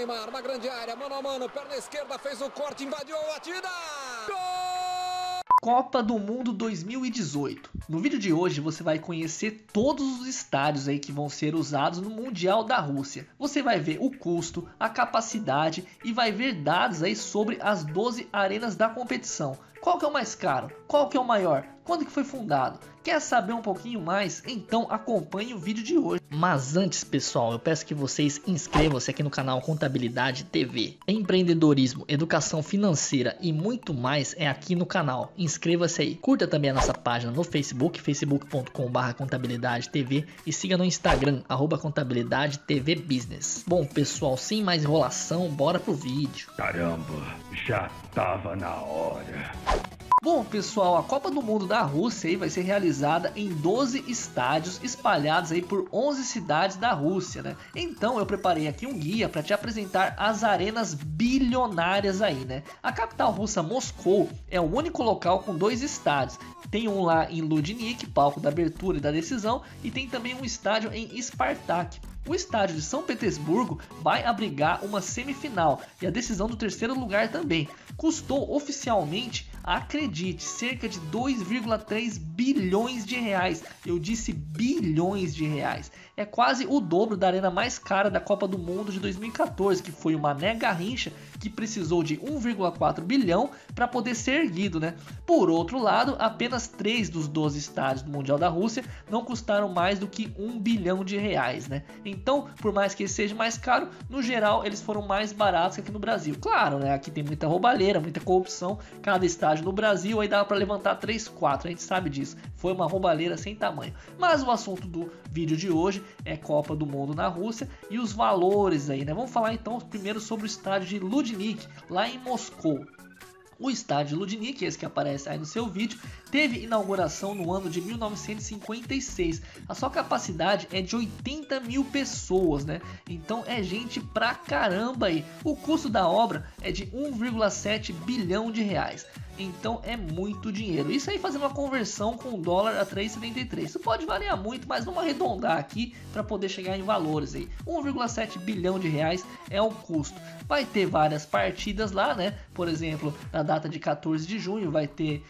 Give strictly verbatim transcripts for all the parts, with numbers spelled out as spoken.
Neymar na grande área, mano a mano, perna esquerda, fez o corte, invadiu a batida. Gol! Copa do Mundo dois mil e dezoito. No vídeo de hoje você vai conhecer todos os estádios aí que vão ser usados no Mundial da Rússia. Você vai ver o custo, a capacidade e vai ver dados aí sobre as doze arenas da competição. Qual que é o mais caro? Qual que é o maior? Quando que foi fundado? Quer saber um pouquinho mais? Então acompanhe o vídeo de hoje. Mas antes, pessoal, eu peço que vocês inscrevam-se aqui no canal Contabilidade T V. Empreendedorismo, educação financeira e muito mais é aqui no canal. Inscreva-se aí. Curta também a nossa página no Facebook, facebook ponto com barra contabilidade tv, e siga no Instagram, arroba contabilidade tv business. Bom, pessoal, sem mais enrolação, bora pro vídeo. Caramba, já tava na hora. Bom, pessoal, a Copa do Mundo da Rússia aí vai ser realizada em doze estádios espalhados aí por onze cidades da Rússia, né? Então eu preparei aqui um guia para te apresentar as arenas bilionárias aí, né? A capital russa, Moscou, é o único local com dois estádios. Tem um lá em Luzhniki, palco da abertura e da decisão, e tem também um estádio em Spartak. O estádio de São Petersburgo vai abrigar uma semifinal e a decisão do terceiro lugar também. Custou oficialmente, acredite, cerca de dois vírgula três bilhões de reais. Eu disse bilhões de reais. É quase o dobro da arena mais cara da Copa do Mundo de dois mil e quatorze, que foi o Mané Garrincha, que precisou de um vírgula quatro bilhão para poder ser erguido, né? Por outro lado, apenas três dos doze estádios do Mundial da Rússia não custaram mais do que um bilhão de reais, né? Então, por mais que seja mais caro, no geral eles foram mais baratos que aqui no Brasil. Claro, né? Aqui tem muita roubalheira, muita corrupção. Cada estádio no Brasil aí dava para levantar três, quatro, a gente sabe disso. Foi uma roubalheira sem tamanho. Mas o assunto do vídeo de hoje é Copa do Mundo na Rússia e os valores aí, né? Vamos falar então primeiro sobre o estádio de Luzhniki, lá em Moscou. O estádio Luzhniki, esse que aparece aí no seu vídeo, teve inauguração no ano de mil novecentos e cinquenta e seis. A sua capacidade é de oitenta mil pessoas, né? Então é gente pra caramba aí. O custo da obra é de um vírgula sete bilhão de reais. Então é muito dinheiro. Isso aí fazendo uma conversão com o dólar a três reais e setenta e três centavos. Isso pode variar muito, mas vamos arredondar aqui para poder chegar em valores aí. um vírgula sete bilhão de reais é o custo. Vai ter várias partidas lá, né? Por exemplo, na data de quatorze de junho vai ter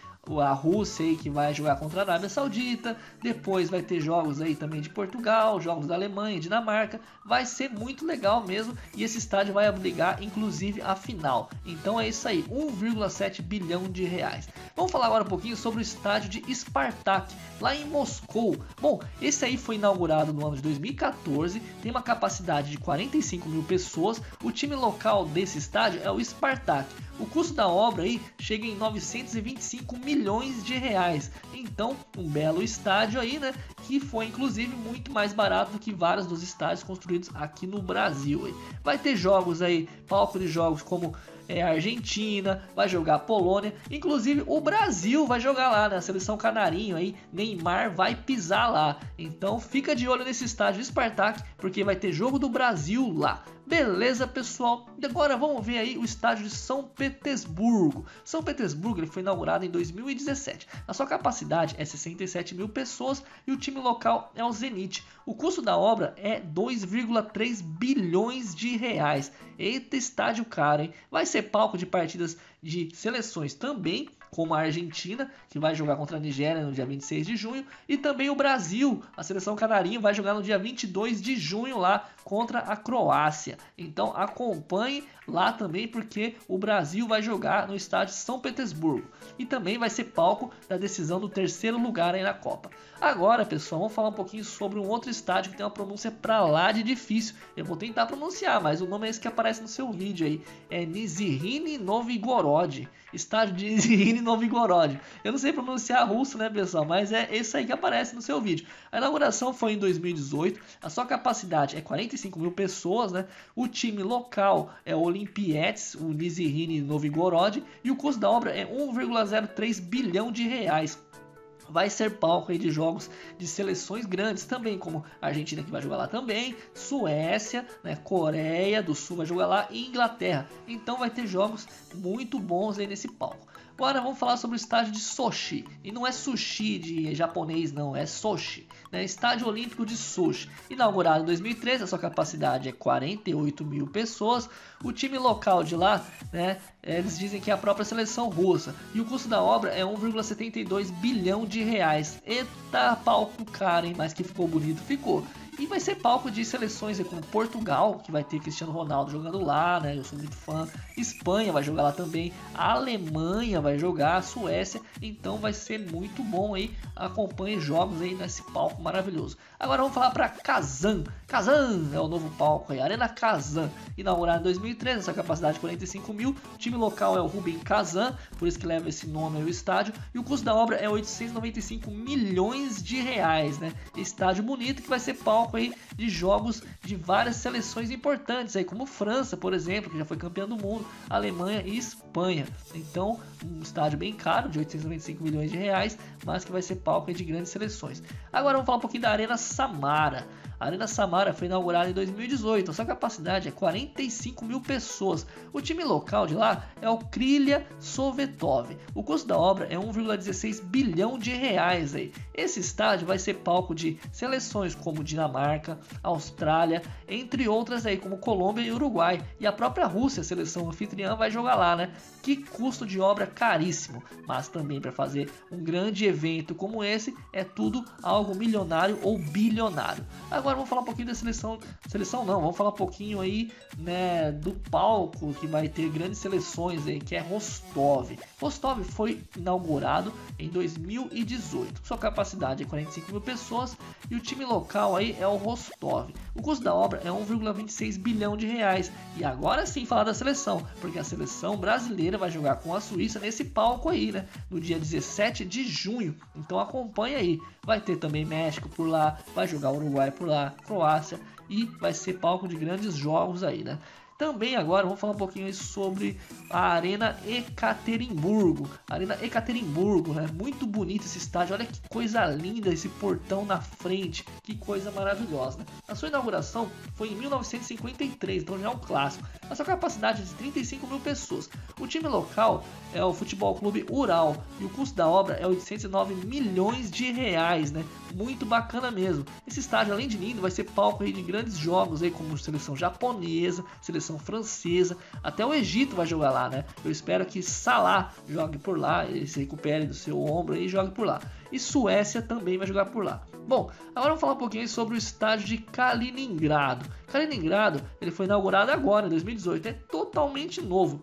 a Rússia aí que vai jogar contra a Arábia Saudita, depois vai ter jogos aí também de Portugal, jogos da Alemanha, Dinamarca. Vai ser muito legal mesmo, e esse estádio vai abrigar inclusive a final. Então é isso aí, um vírgula sete bilhão de reais. Vamos falar agora um pouquinho sobre o estádio de Spartak, lá em Moscou. Bom, esse aí foi inaugurado no ano de dois mil e quatorze, tem uma capacidade de quarenta e cinco mil pessoas. O time local desse estádio é o Spartak. O custo da obra aí chega em novecentos e vinte e cinco milhões de reais. Então, um belo estádio aí, né? Que foi inclusive muito mais barato do que vários dos estádios construídos aqui no Brasil. Aí. Vai ter jogos aí, palco de jogos como é, Argentina, vai jogar a Polônia, inclusive o Brasil vai jogar lá, né? A seleção canarinho aí, Neymar vai pisar lá. Então, fica de olho nesse estádio Spartak, porque vai ter jogo do Brasil lá. Beleza, pessoal? Agora vamos ver aí o estádio de São Petersburgo. São Petersburgo ele foi inaugurado em dois mil e dezessete. A sua capacidade é sessenta e sete mil pessoas e o time local é o Zenit. O custo da obra é dois vírgula três bilhões de reais. Eita, estádio caro, hein? Vai ser palco de partidas de seleções também, como a Argentina, que vai jogar contra a Nigéria no dia vinte e seis de junho, e também o Brasil, a seleção canarinho, vai jogar no dia vinte e dois de junho lá contra a Croácia. Então acompanhe lá também, porque o Brasil vai jogar no estádio São Petersburgo e também vai ser palco da decisão do terceiro lugar aí na Copa. Agora, pessoal, vamos falar um pouquinho sobre um outro estádio que tem uma pronúncia pra lá de difícil. Eu vou tentar pronunciar, mas o nome é esse que aparece no seu vídeo aí, é Nizhny Novgorod, estádio de Nizhny Novgorod. Eu não sei pronunciar russo, né, pessoal, mas é esse aí que aparece no seu vídeo. A inauguração foi em dois mil e dezoito, a sua capacidade é quarenta e cinco mil pessoas, né? O time local é o Olympiakos, o Nizhny Novgorod, e o custo da obra é um vírgula zero três bilhão de reais. Vai ser palco aí de jogos de seleções grandes também, como a Argentina, que vai jogar lá também, Suécia, né, Coreia do Sul vai jogar lá, e Inglaterra. Então vai ter jogos muito bons aí nesse palco. Agora vamos falar sobre o estádio de Sochi. E não é sushi de japonês, não, é Sochi, né? Estádio Olímpico de Sochi. Inaugurado em dois mil e treze, a sua capacidade é quarenta e oito mil pessoas. O time local de lá, né, eles dizem que é a própria seleção russa. E o custo da obra é um vírgula setenta e dois bilhão de reais. Eita, palco caro, hein? Mas que ficou bonito, ficou. E vai ser palco de seleções como Portugal, que vai ter Cristiano Ronaldo jogando lá, né? Eu sou muito fã. Espanha vai jogar lá também. A Alemanha vai jogar, a Suécia. Então vai ser muito bom aí. Acompanhe jogos aí nesse palco maravilhoso. Agora vamos falar para Kazan. Kazan é o novo palco aí. Arena Kazan, inaugurada em dois mil e treze, essa capacidade de quarenta e cinco mil. O time local é o Rubem Kazan, por isso que leva esse nome ao estádio. E o custo da obra é oitocentos e noventa e cinco milhões de reais, né? Estádio bonito que vai ser palco aí de jogos de várias seleções importantes aí, como França, por exemplo, que já foi campeã do mundo, Alemanha e Espanha. Então, um estádio bem caro, de oitocentos e noventa e cinco milhões de reais, mas que vai ser palco aí de grandes seleções. Agora vamos falar um pouquinho da Arena Samara. A Arena Samara foi inaugurada em dois mil e dezoito, a sua capacidade é quarenta e cinco mil pessoas. O time local de lá é o Krylia Sovetskoy. O custo da obra é um vírgula dezesseis bilhão de reais aí. Esse estádio vai ser palco de seleções como Dinamarca, Austrália, entre outras aí, como Colômbia e Uruguai. E a própria Rússia, a seleção anfitriã, vai jogar lá, né? Que custo de obra caríssimo, mas também para fazer um grande evento como esse é tudo algo milionário ou bilionário. Agora Agora vamos falar um pouquinho da seleção, seleção não, vamos falar um pouquinho aí, né, do palco que vai ter grandes seleções aí, que é Rostov. Rostov foi inaugurado em dois mil e dezoito, sua capacidade é quarenta e cinco mil pessoas e o time local aí é o Rostov. O custo da obra é um vírgula vinte e seis bilhão de reais. E agora sim falar da seleção, porque a seleção brasileira vai jogar com a Suíça nesse palco aí, né, no dia dezessete de junho, então acompanha aí. Vai ter também México por lá, vai jogar Uruguai por lá, Croácia, e vai ser palco de grandes jogos aí, né? Também agora vamos falar um pouquinho sobre a Arena Ekaterimburgo. Arena Ekaterimburgo, né? Muito bonito esse estádio, olha que coisa linda esse portão na frente, que coisa maravilhosa, né? A sua inauguração foi em mil novecentos e cinquenta e três, então já é um clássico. A sua capacidade é de trinta e cinco mil pessoas. O time local é o Futebol Clube Ural e o custo da obra é oitocentos e nove milhões de reais, né? Muito bacana mesmo. Esse estádio, além de lindo, vai ser palco aí de grandes jogos aí, como seleção japonesa, seleção francesa, até o Egito vai jogar lá, né? Eu espero que Salah jogue por lá, ele se recupere do seu ombro e jogue por lá. E Suécia também vai jogar por lá. Bom, agora vamos falar um pouquinho sobre o estádio de Kaliningrado. Kaliningrado, ele foi inaugurado agora em dois mil e dezoito, é totalmente novo.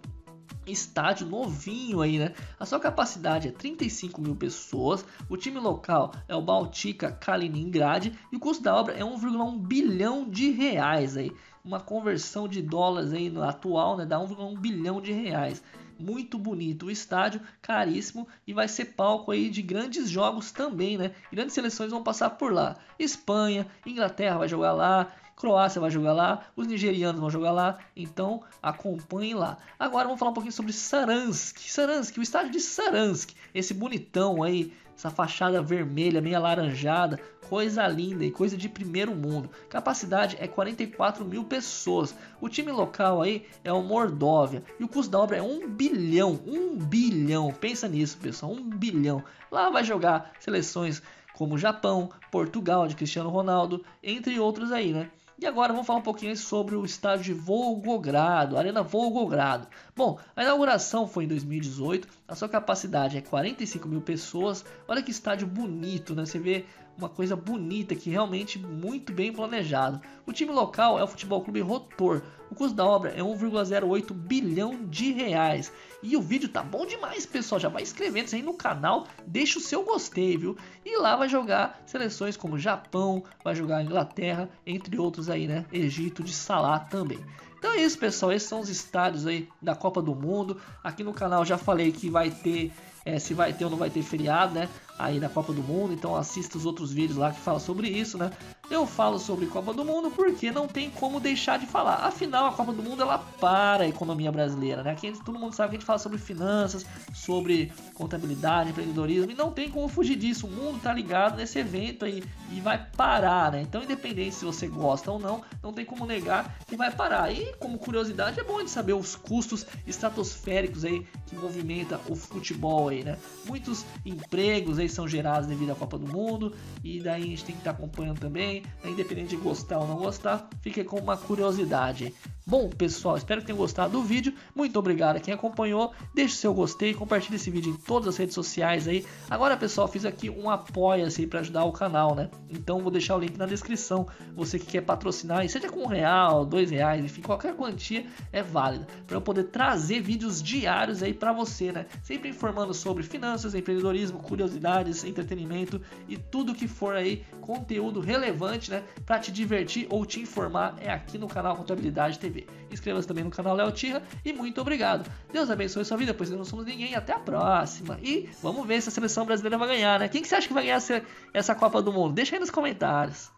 Estádio novinho aí, né? A sua capacidade é trinta e cinco mil pessoas. O time local é o Baltica Kaliningrad e o custo da obra é um vírgula um bilhão de reais aí. Uma conversão de dólares aí no atual, né, dá um vírgula um bilhão de reais. Muito bonito o estádio, caríssimo, e vai ser palco aí de grandes jogos também, né? Grandes seleções vão passar por lá. Espanha, Inglaterra vai jogar lá, Croácia vai jogar lá, os nigerianos vão jogar lá, então acompanhem lá. Agora vamos falar um pouquinho sobre Saransk. Saransk, o estádio de Saransk, esse bonitão aí, essa fachada vermelha, meio alaranjada, coisa linda e coisa de primeiro mundo. Capacidade é quarenta e quatro mil pessoas. O time local aí é o Mordóvia e o custo da obra é um bilhão, um bilhão, pensa nisso, pessoal, um bilhão. Lá vai jogar seleções como Japão, Portugal de Cristiano Ronaldo, entre outros aí, né? E agora vamos falar um pouquinho sobre o estádio de Volgogrado, Arena Volgogrado. Bom, a inauguração foi em dois mil e dezoito, a sua capacidade é quarenta e cinco mil pessoas. Olha que estádio bonito, né? Você vê uma coisa bonita, que realmente muito bem planejado. O time local é o Futebol Clube Rotor. O custo da obra é um vírgula zero oito bilhão de reais. E o vídeo tá bom demais, pessoal. Já vai inscrevendo-se aí no canal, deixa o seu gostei, viu? E lá vai jogar seleções como Japão, vai jogar Inglaterra, entre outros aí, né? Egito de Salah também. Então é isso, pessoal. Esses são os estádios aí da Copa do Mundo. Aqui no canal já falei que vai ter, é, se vai ter ou não vai ter feriado, né? Aí na Copa do Mundo. Então assista os outros vídeos lá que falam sobre isso, né? eu falo sobre Copa do Mundo porque não tem como deixar de falar. Afinal, a Copa do Mundo ela para a economia brasileira, né? Aqui todo mundo sabe que a gente fala sobre finanças, sobre contabilidade, empreendedorismo, e não tem como fugir disso. O mundo tá ligado nesse evento aí e vai parar, né? Então, independente se você gosta ou não, não tem como negar que vai parar. E como curiosidade, é bom de saber os custos estratosféricos aí que movimenta o futebol aí, né? Muitos empregos aí são gerados devido à Copa do Mundo, e daí a gente tem que estar acompanhando também. Independente de gostar ou não gostar, fica com uma curiosidade. Bom, pessoal, espero que tenham gostado do vídeo. Muito obrigado a quem acompanhou. Deixe o seu gostei, compartilhe esse vídeo em todas as redes sociais aí. Agora, pessoal, fiz aqui um apoia-se para ajudar o canal, né? Então vou deixar o link na descrição. Você que quer patrocinar, e seja com um real, dois reais, enfim, qualquer quantia é válida, para eu poder trazer vídeos diários aí para você, né? Sempre informando sobre finanças, empreendedorismo, curiosidades, entretenimento e tudo que for aí conteúdo relevante, né, para te divertir ou te informar, é aqui no canal Contabilidade T V. Inscreva-se também no canal Léo Tirra e muito obrigado. Deus abençoe sua vida, pois nós não somos ninguém. Até a próxima. E vamos ver se a seleção brasileira vai ganhar, né? Quem que você acha que vai ganhar essa, essa Copa do Mundo? Deixa aí nos comentários.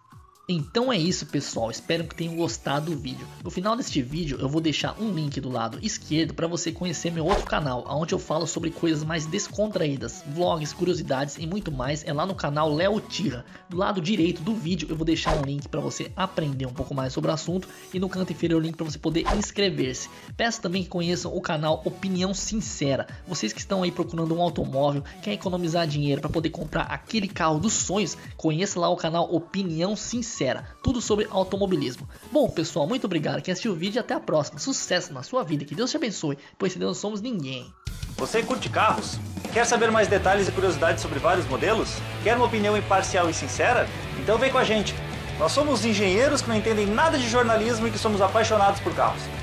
Então é isso, pessoal, espero que tenham gostado do vídeo. No final deste vídeo eu vou deixar um link do lado esquerdo para você conhecer meu outro canal, onde eu falo sobre coisas mais descontraídas, vlogs, curiosidades e muito mais, é lá no canal Léo Tirra. Do lado direito do vídeo eu vou deixar um link para você aprender um pouco mais sobre o assunto, e no canto inferior o link para você poder inscrever-se. Peço também que conheçam o canal Opinião Sincera. Vocês que estão aí procurando um automóvel, quer economizar dinheiro para poder comprar aquele carro dos sonhos, conheça lá o canal Opinião Sincera. Tudo sobre automobilismo. Bom, pessoal, muito obrigado que assistiu o vídeo e até a próxima. Sucesso na sua vida, que Deus te abençoe, pois se Deus não somos ninguém. Você curte carros? Quer saber mais detalhes e curiosidades sobre vários modelos? Quer uma opinião imparcial e sincera? Então vem com a gente. Nós somos engenheiros que não entendem nada de jornalismo e que somos apaixonados por carros.